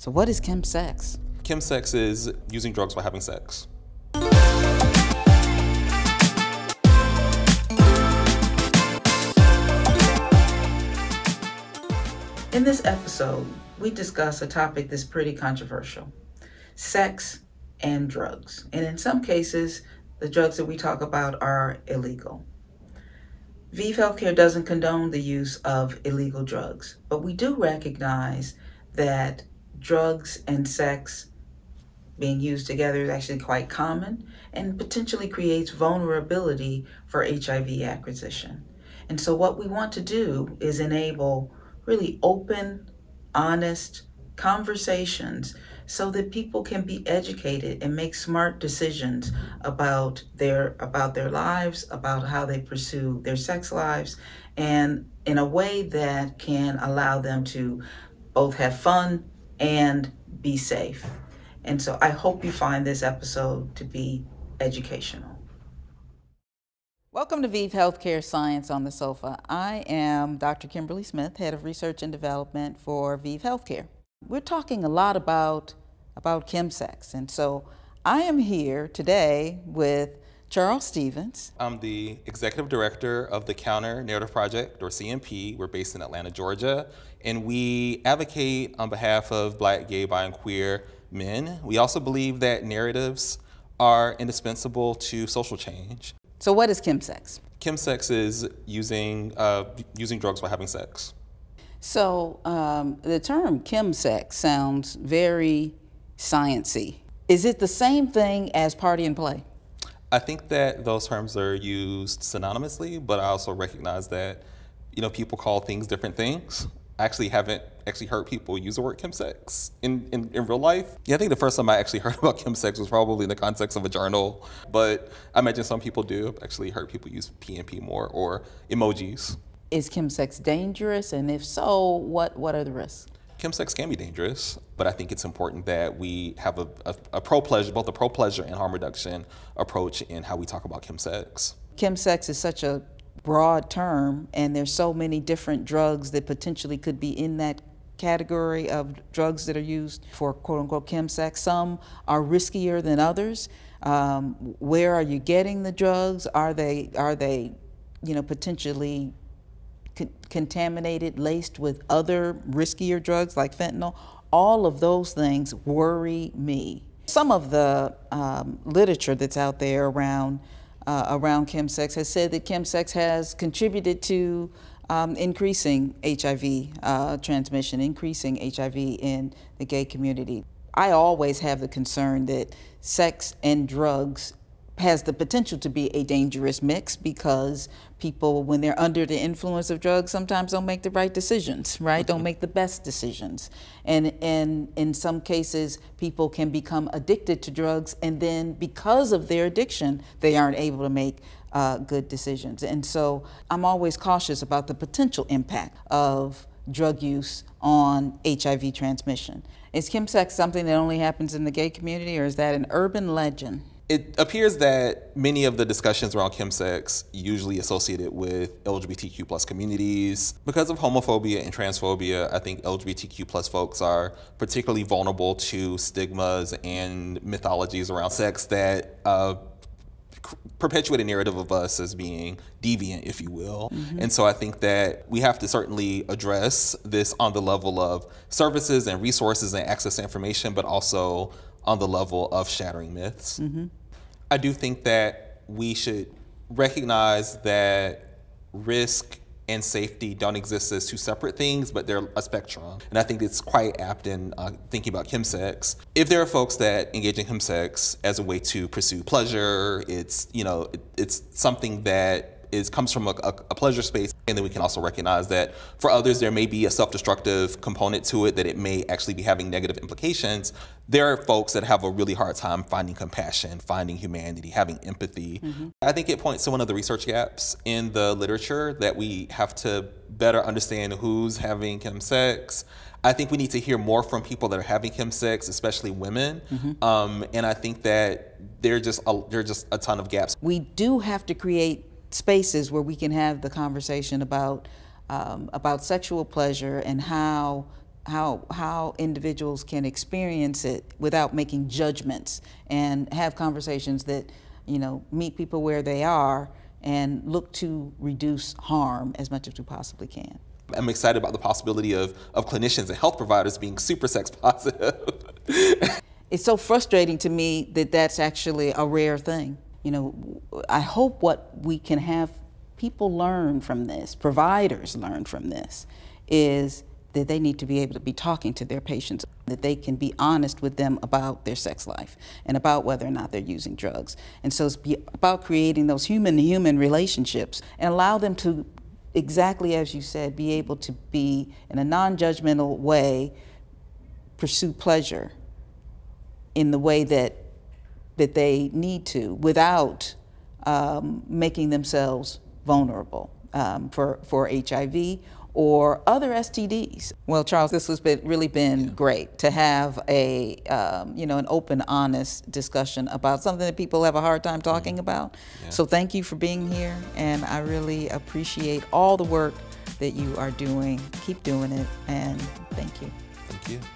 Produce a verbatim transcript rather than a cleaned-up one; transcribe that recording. So what is chemsex? Chemsex is using drugs while having sex. In this episode, we discuss a topic that's pretty controversial, sex and drugs. And in some cases, the drugs that we talk about are illegal. ViiV Healthcare doesn't condone the use of illegal drugs, but we do recognize that drugs and sex being used together is actually quite common and potentially creates vulnerability for H I V acquisition. And so what we want to do is enable really open, honest conversations so that people can be educated and make smart decisions about their about their lives, about how they pursue their sex lives, and in a way that can allow them to both have fun and be safe. And so I hope you find this episode to be educational. Welcome to ViiV Healthcare Science on the Sofa. I am Doctor Kimberly Smith, Head of Research and Development for ViiV Healthcare. We're talking a lot about, about chemsex, and so I am here today with Charles Stevens. I'm the Executive Director of the Counter Narrative Project, or C M P. We're based in Atlanta, Georgia, and we advocate on behalf of Black, gay, bi, and queer men. We also believe that narratives are indispensable to social change. So what is chemsex? Chemsex is using, uh, using drugs while having sex. So um, the term chemsex sounds very science-y. Is it the same thing as party and play? I think that those terms are used synonymously, but I also recognize that, you know, people call things different things. I actually haven't actually heard people use the word chemsex in, in, in real life. Yeah, I think the first time I actually heard about chemsex was probably in the context of a journal, but I imagine some people do. I've actually heard people use P N P more, or emojis. Is chemsex dangerous? And if so, what, what are the risks? Chemsex can be dangerous, but I think it's important that we have a, a, a pro-pleasure, both a pro-pleasure and harm reduction approach in how we talk about chemsex. Chemsex is such a broad term, and there's so many different drugs that potentially could be in that category of drugs that are used for quote-unquote chemsex. Some are riskier than others. Um, where are you getting the drugs? Are they, are they you know, potentially contaminated, laced with other riskier drugs like fentanyl? All of those things worry me. Some of the um, literature that's out there around uh, around chemsex has said that chemsex has contributed to um, increasing H I V uh, transmission, increasing H I V in the gay community. I always have the concern that sex and drugs has the potential to be a dangerous mix, because people, when they're under the influence of drugs, sometimes don't make the right decisions, right? Don't make the best decisions. And, and in some cases, people can become addicted to drugs, and then because of their addiction, they aren't able to make uh, good decisions. And so I'm always cautious about the potential impact of drug use on H I V transmission. Is chemsex something that only happens in the gay community, or is that an urban legend? It appears that many of the discussions around chemsex usually associated with L G B T Q plus communities. Because of homophobia and transphobia, I think L G B T Q plus folks are particularly vulnerable to stigmas and mythologies around sex that uh, perpetuate a narrative of us as being deviant, if you will. Mm-hmm. And so I think that we have to certainly address this on the level of services and resources and access to information, but also on the level of shattering myths. Mm-hmm. I do think that we should recognize that risk and safety don't exist as two separate things, but they're a spectrum. And I think it's quite apt in uh, thinking about chemsex. If there are folks that engage in chemsex as a way to pursue pleasure, it's, you know, it, it's something that is, comes from a, a, a pleasure space. And then we can also recognize that for others, there may be a self-destructive component to it, that it may actually be having negative implications. There are folks that have a really hard time finding compassion, finding humanity, having empathy. Mm-hmm. I think it points to one of the research gaps in the literature, that we have to better understand who's having chemsex. I think we need to hear more from people that are having chemsex, especially women. Mm-hmm. um, and I think that there are just a, there are just a ton of gaps. We do have to create spaces where we can have the conversation about um, about sexual pleasure and how how how individuals can experience it without making judgments, and have conversations that, you know, meet people where they are and look to reduce harm as much as we possibly can. I'm excited about the possibility of, of clinicians and health providers being super sex positive. It's so frustrating to me that that's actually a rare thing. You know, I hope what we can have people learn from this, providers learn from this, is that they need to be able to be talking to their patients, that they can be honest with them about their sex life and about whether or not they're using drugs. And so it's about creating those human-to-human relationships and allow them to, exactly as you said, be able to be, in a non-judgmental way, pursue pleasure in the way that, that they need to, without um, making themselves vulnerable um, for, for H I V or other S T Ds. Well, Charles, this has been, really been yeah. great to have a, um, you know, an open, honest discussion about something that people have a hard time talking mm-hmm. about. Yeah. So thank you for being here, and I really appreciate all the work that you are doing. Keep doing it, and thank you. Thank you.